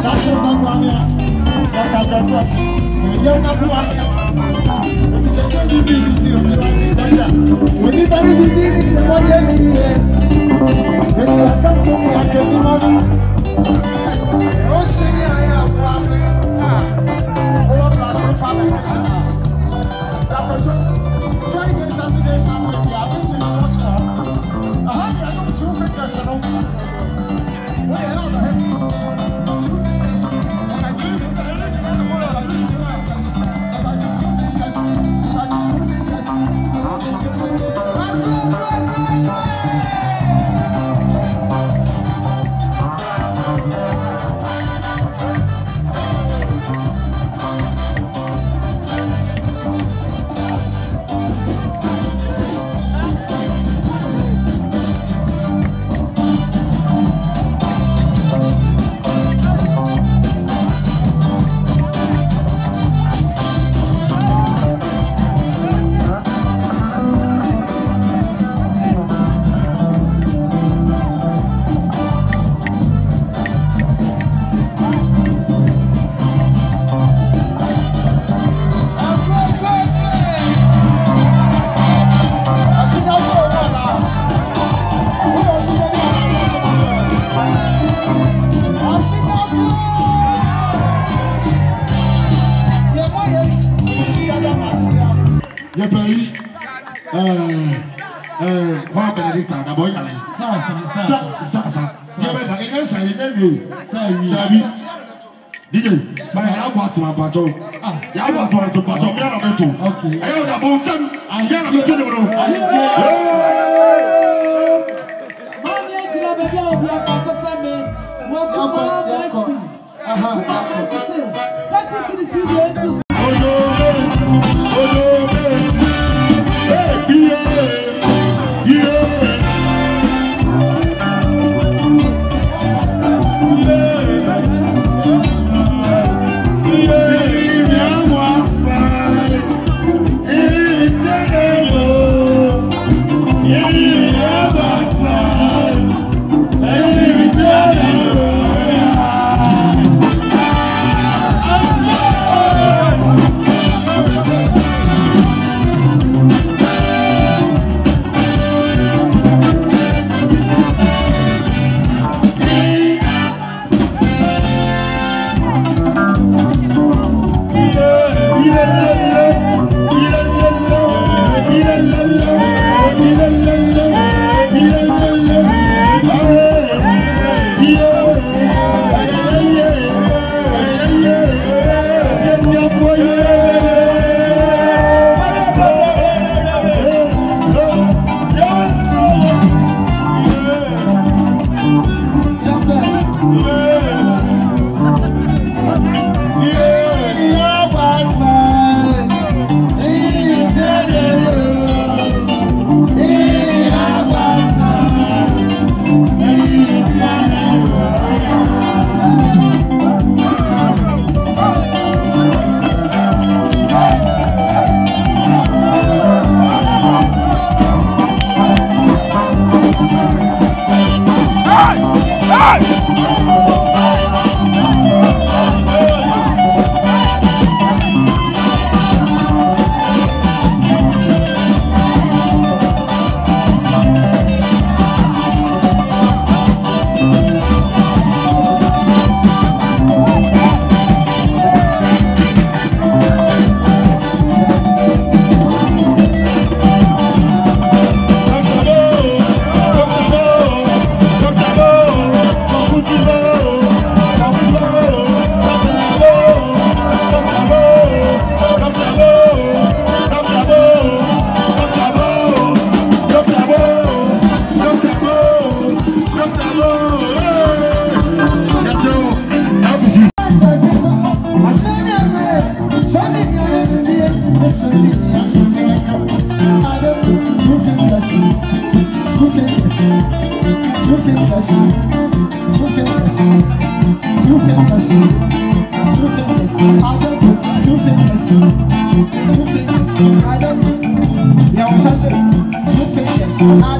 Sasha Maguana, that I've done what? I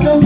don't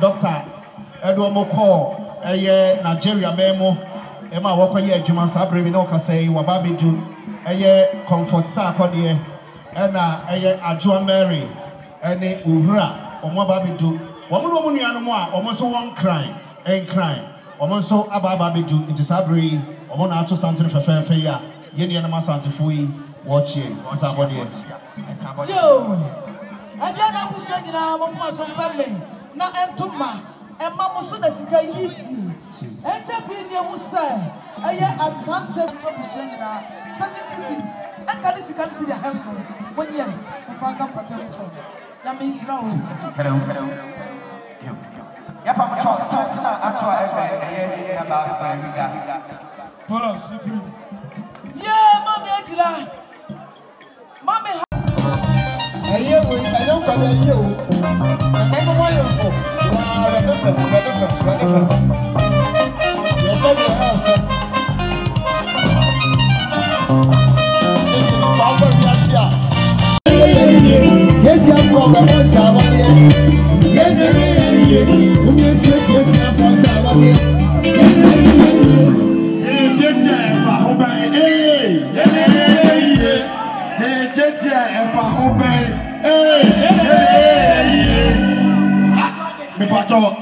Doctor Edward call Nigeria memo Emma Walker here Juman Sabri Minoka say Wababi do a comfort sako dear and a John Mary and a Ura or Mababi do one yanwa almost one crime and crime almost so Ababi do into Sabri or one out to Santa Feya Yenyanama Santa Fui watch it on somebody else. I don't have to say I'm some family. Na entuma emma muso na sika ilisi enche bini emusa aye asante mtobushe nyina 76 aka disika disi dia helso wonye ofaka pata mfo na minjira o kada yo yapa mcho sasa atwa aye Baba Fabregas polo sifri ye mami ejira mami aye wo ayon kada aye wo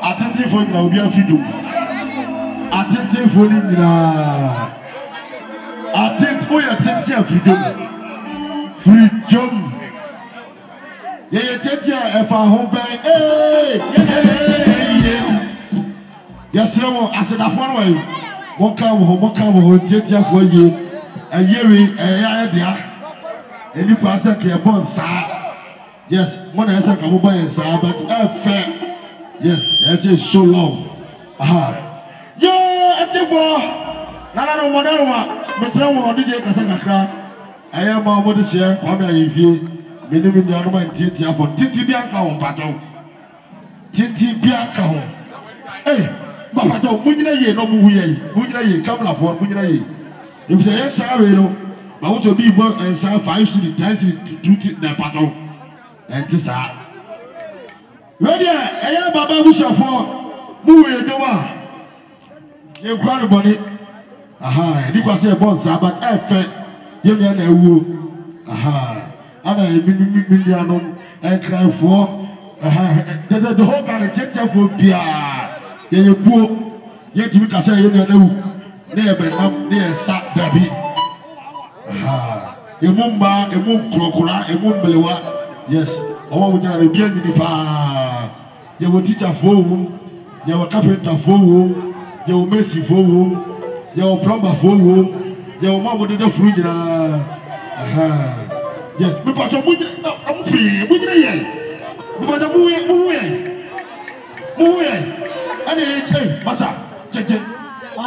attentive for now, be a few. Attentive for Nina. Attentive freedom. Freedom. Yeah, yeah, if I hope, hey, yeah. Yes, no, I said, I found way. Walk home, for you. A year, a and you pass a care upon, sir. Yes, one has a come by and sir, but a fair. Yes, that's it. Show love. Aha. Yo, it's a boy. Nana, no, Madame, Mr. Holiday Casacra. I am my mother's share. Come here if you meet me in the other one. Titi for Titi Bianca on Pato. Titi Bianca. Hey, Mapato, Muninaye, no Muwe, Muninaye, Kamla for Muninaye. If the answer, I want to be work and serve 5 city, 10 to duty the Pato. And this are. Ready, I am Baba Gusha for Muwe Edowa. You cry about it. Aha, and you can say, Bonsa, but I fed you near the woo. Aha, and I million and cry for The whole kind of church for Pia. They are poor. Yet you can say, you know, they have been up there, sat David. A mumba, a mum crocula, a mum belewa. Yes, all we are again in the bar. They will teach a fool, they will carpenter fool, they will messy fool, they will plumber fool, they will mama with the fruit. Yes, but I'm free, we can. But I'm I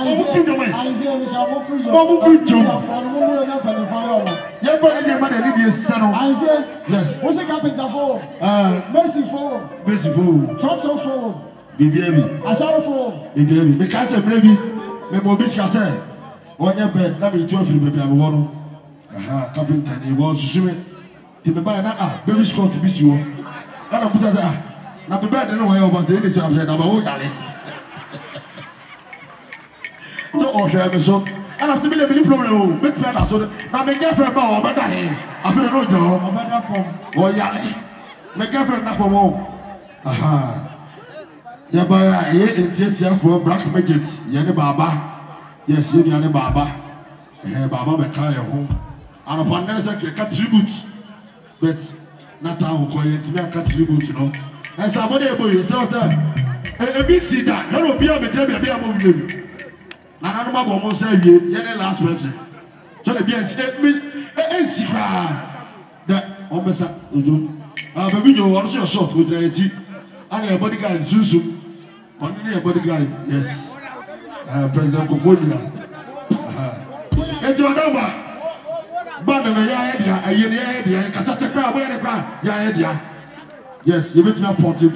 put us now the bed no way over the industry I'm saying about so okay so and after me the problem make me that so now my girlfriend ba o better here I feel no job o better from o yale my girlfriend na from Yaba e entiasia for black magic Yana Baba yes Yana Baba Baba be cry home and upon that you can tribute but not how quiet we are contributing, you know. And somebody is a big city. Hello, be a movie. I don't know almost every last person. So the BS that almost a video also shot with the IT. And a bodyguard, Susu. Only a bodyguard, yes. President Kofodia. And to another but yes, you not okay.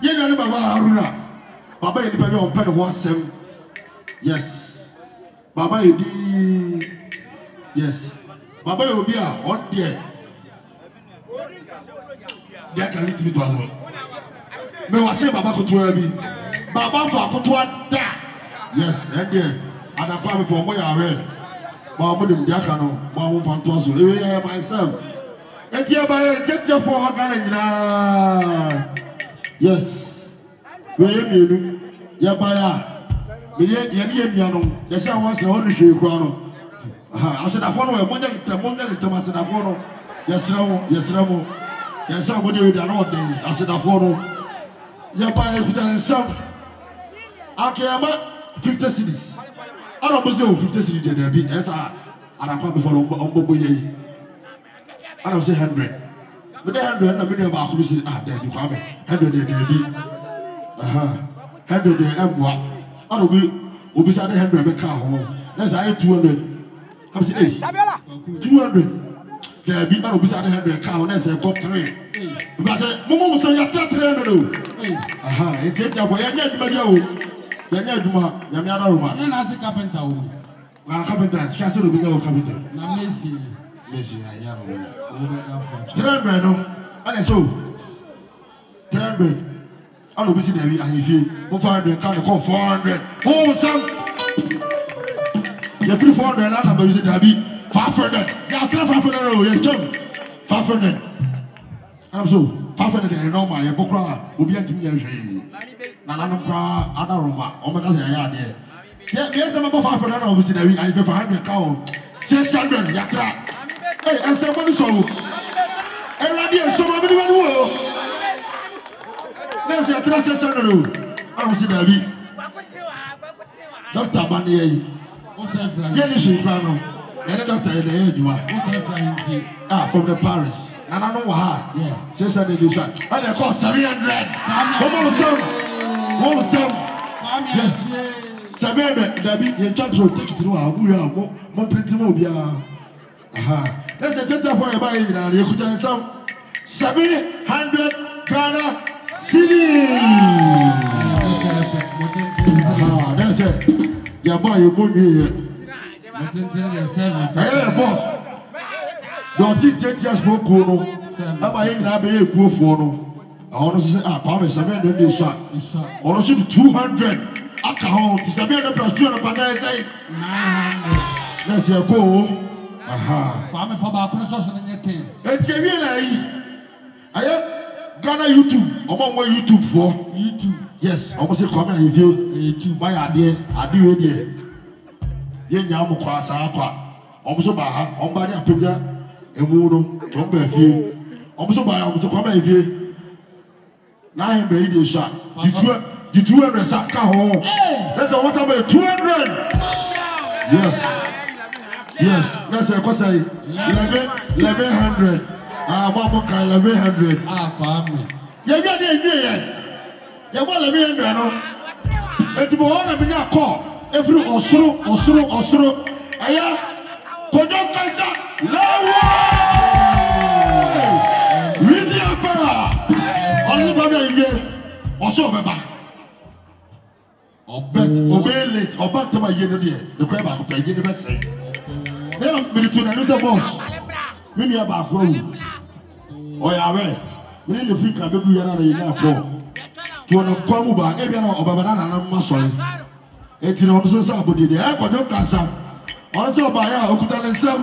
You Baba Haruna. Baba on yes. Baba yes. Baba will be on there. They can lead me to alone. Me was say Baba Kotua be. Baba for Kotua da. Yes, and then and I come for where I well. Baba dem Yakano, Baba Pantos. Eh myself. And here by get your for Ghana Cedis. Yes. We you Yaba. Me dey dey me anom. They say once the only she crown. I said I found we monja the I said I found. Yes, Ramo, yes, Ramo. Yes, somebody with an order. I said, I follow. Yaba, if you tell yourself, I can't 50 cities. I don't know 50 cities. Yes, I can't before Umboboye. I don't say 100. But then 100, I'm going to say, ah, there you have it. 100, there be. 100, there am one. I don't know. Beside 100, that's I 200. I'm saying, 200. There be no beside 100 counts and got 3. But Momo say you're 300. Aha, it takes for Yanya carpenter. Well, carpenter, scarcely will be no carpenter. Messi, Messi, I am 300. And so 300. I don't visit every and if you 500 can't call 400. Oh, some you're 300 and I'm going to visit Abby. 500. Yeah, 500. Yeah, 500. I'm so 500. I know my book. We'll be at me. Nananoka, Ada Roma, Omakas. Yeah, there's number 500. Obviously, I give 100 count. 600. Yakra. Hey, and somebody so. And Nadia, somebody will. There's your 300. I'm see David. Doctor Bani. What's that? And the doctor in the head, you are. Ah, from the Paris. And I know how. Yeah. Says I did this. And they cost 700. Come on, son. Come on, son. Yes. 700. That be the church will take it through. We are more pretty mobile. Aha. That's the data for a buying. And you could tell some 700 Ghana Cedis. That's it. Your boy, you put me. I boss. Don't you take your smoke? I'm a good phone. I want to say, Paris, I mean, do so. I want to 200. Alcohol, this I mean, the plus 200. That's your goal. Aha. Paris, for my process and anything. It's a real. Ghana YouTube, I'm on my YouTube for YouTube. Yes, I must say comment review YouTube. My idea, I do it here. Yeah, now I'm quite also by her, on by the Abuja, and Wurum, Tomberview. Also by also comment review. Now I'm ready to shot. You 200 sack home. That's almost about 200. Yes. Yes, that's a cost. 1100. Ah, what kind of 100? Ah, come. You got the idea. You want to be in there. It's more than a call. Every or so. I am Kodok Kasa. Low. Easy opera. Only Baba here. Or so, Baba. Obey late or back to my year. The grab up the university. They are military and little boss. Many about home. Oh, yeah, well, we need to think about the other. To an Okomuba, Ebiano, or Babana, and Masoli. It's in also Sabudi, the Akodei Casa. Also by Okutan and Sam.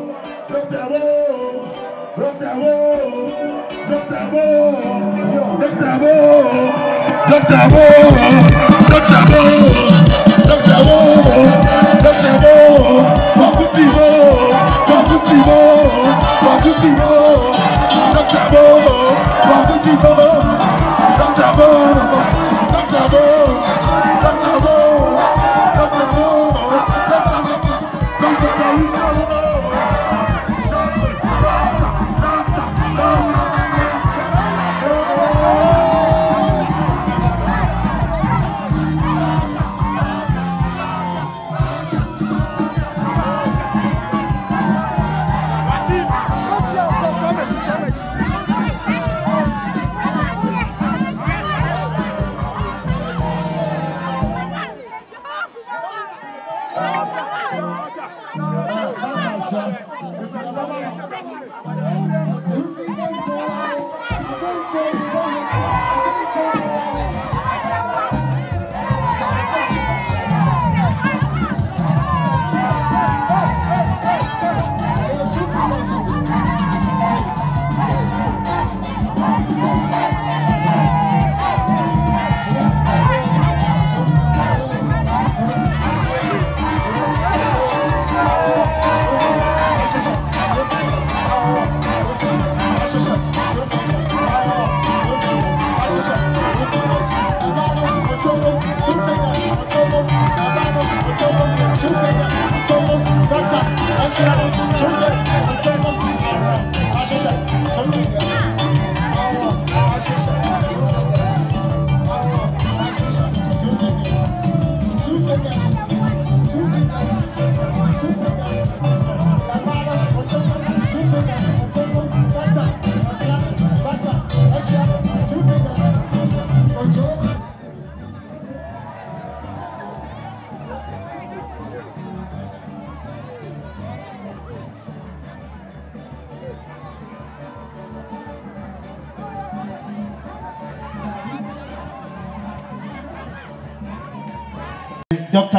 Doctor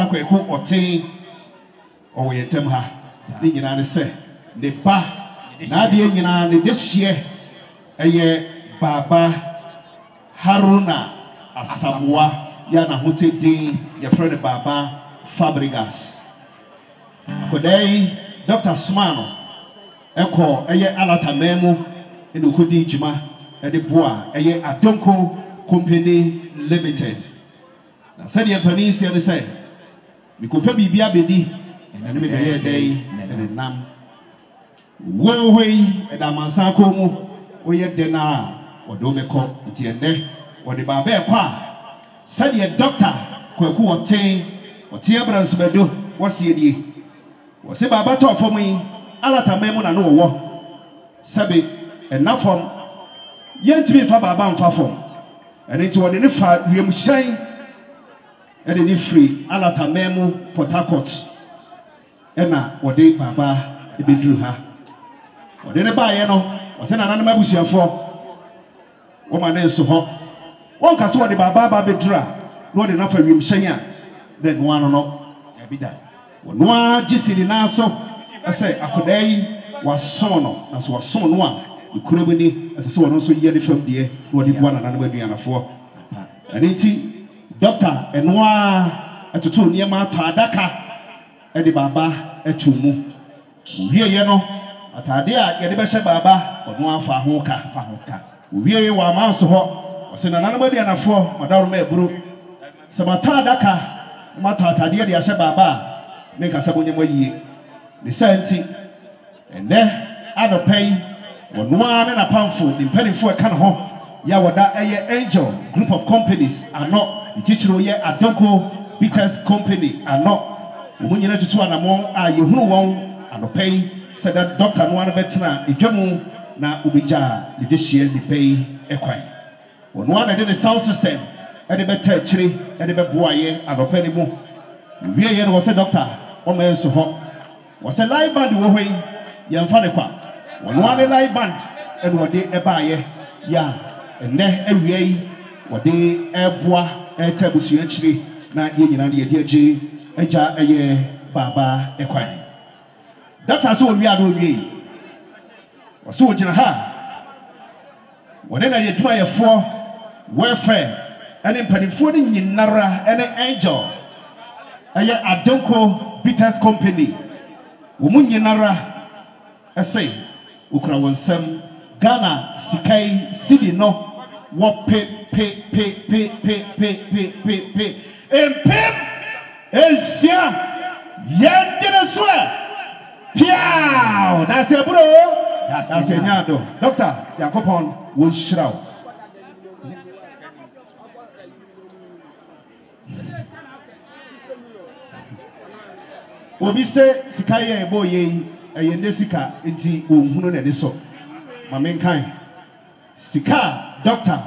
Kwaku or Tim or Yetemha, Nina say, Nepa, Nadia, Yana, this year, a year Baba Haruna, a Samoa, Yana Hote D, your friend Baba Fabregas. Akodei, Doctor Smano, Echo, a year Alata Memo, and Ukudijima, and de Bois, a year Adonko Company Limited. I said, the Paris, and say, we could probably be a biddy, and then we had a day, and a nam. Well, we, and a mansacomo, we had dinner, or Domeko, it's your neck, or the barber qua. Said your doctor, Kwaku or Ting, or Tiabrans Medo, what's the idea? Was a battle for me, Alata Memo and no war. Sabi, enough from yet to be Fabam Fafom, and it's one in the fat, we shine, and in the free Alata Memo, Portacot, Enna, or De Baba, it be drew her. Or then a bayano, or send an animal with your four. Woman is so hot. One can swear the Baba Bedra, not enough for him, Shania. Then one or no, I be that. One Jissi Naso, I say, Akodei was son, as was son one. You couldn't win as a son also yearly from the air, what if one another be an afford. And it's Doctor and Noir at two near Mata Daka, and the Baba at two moon. Here, you know. Atadia, Yadibasha Baba, or Noa Fahoka, Fahoka. We were a mouse or send an animal and a four, Madame Mebru. Samata Daka, Mata Tadia, the Asha Baba, make a sabon ye. The sanity, and there, other pain, or one and a poundful, in penny for a can home. Yawada, a Angel, group of companies are not the teacher, yet Adonko Peters Company are not. When you let you two and among are you who won't and a pain. Said that Doctor Nwana Betina, a Jamu, na Ubija, the Dishia, the Pay, Equine. When one had the sound system, Edibet Terry, Edibet Boye, and Openimu. Vian was a doctor, Omer Soho. Was a live band, Wohe, Yanfanequa. When one a live band, and what they ebaye, ya, and ne every what they ebois, a tabusientry, not ye and the DG, Eja, a Baba, Equine. That's all we are doing. So, whenever you try a four welfare, and in Pennsylvania, Nara, and an Angel, and yet Adonko Peters Company, Womun Yenara, I say, Ukrawan Sam, Ghana, Sikai, City, no, what pay, and Pim, and Sia, Yan didn't swear. Piao! That's a bro! That's a nyado. Doctor, Yakopon will shroud. Obi say, Sikaya boye, a yendesika, inti, ununeso. My mankind. Sika, doctor.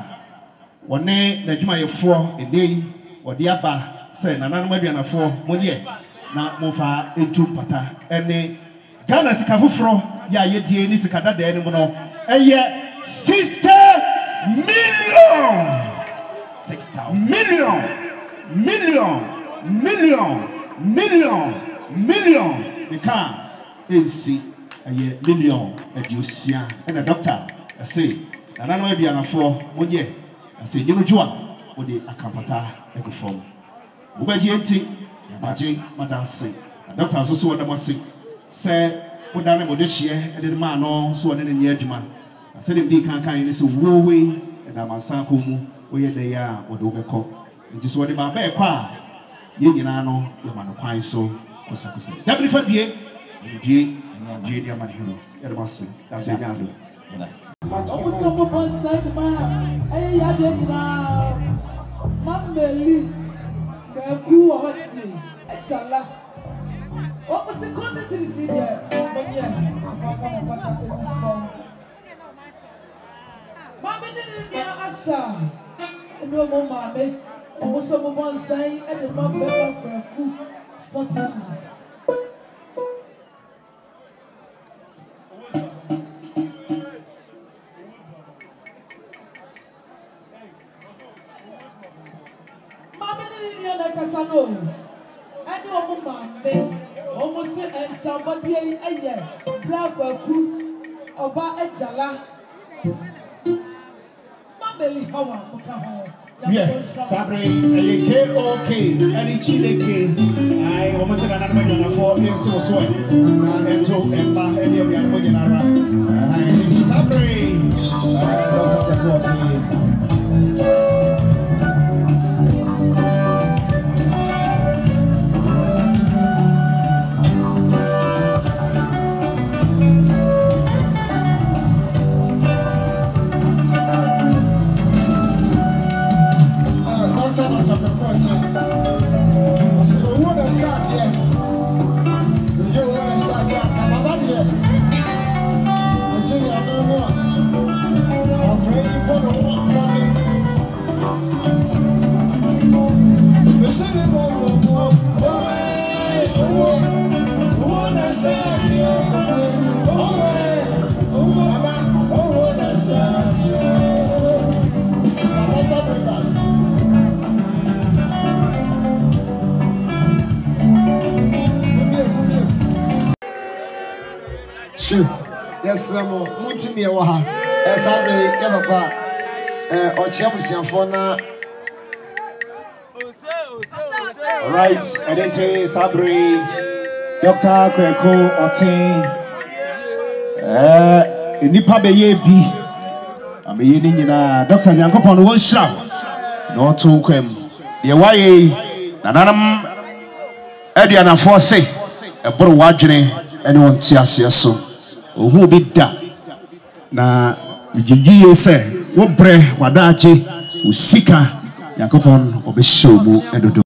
One day, Najima, 4, a day, or the Abba, say, Nanamadi and a 4, Monye, now Mofa, into Pata, and they. Ghana Sikafufro, ya ye DNA Sikada de Animal, and yet 60 million! 6,000 million! The car is see a million at Lucia and a doctor. I say, and I know be on a floor, one year. I say, you know, Juan, what the Akampata echo form. Ubajinti, Yabaji, Madame Sing, a doctor also what I must sing. Say, what done with this year, and then man, no, so I didn't yet. I said, him be can't is a woo way, and I'm a son whom where they are or do become. And just what about bear choir? Yinano, the man of pine so, was a person. Deputy for the G and G. Man, hero. It was that's a gathering. Almost up upon side, man. Hey, I did now. Mamma, you are what's in a chala. What was the contest in the city? But yeah, I'm going to Mamma didn't be Asha. No more, Mamma. Almost over one side and the mom member for a food for times. Mamma didn't be like a salon. I know, Mamma. Almost and somebody a year, Bravo group or Ba Ejala. Mamma, how are you? Sabre, a K.O.K. and a Chile. I almost said another one of 4 days or so. And so, and Bah, and every other one. Sabre, Yes, Ramo, Muntini Waha, as I may ever or Chamusian Fona. Right, Edete, Sabri, Doctor Kwaku, Otin, Nipa Baby, and be in a doctor Yankopon Wosha, no token, the Away, Nanam, Ediana Force, a Borwajane, anyone Tiasia so. Who did that? Now, you say, what bread, Wadaji, Usika, Yakofon, Obishobu, and Odo.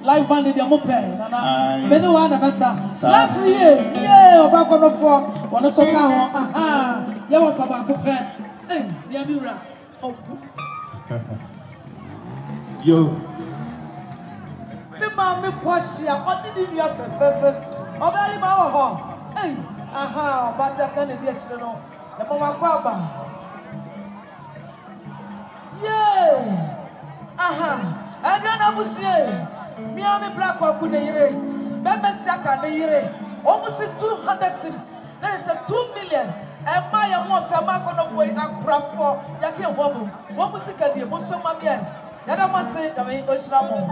Live band in your moped, and many one of us are free. Yeah, about one of four, one of some. Aha, you want about the pen. Yamura, oh, you. The mammy Poshia, what did you have for feather? Of any power hall. Hey, aha, but I can't get to know. The Mama Baba. Yeah, aha, I don't know what's Miami Black Wakunere, Bebe Saka Neire, almost 200 cities, there is a 2 million, and my more Famakon of Way and Craft for Yaki Wobble, Womusika, Bosom Mamia, that I must say, I mean, Oshramo.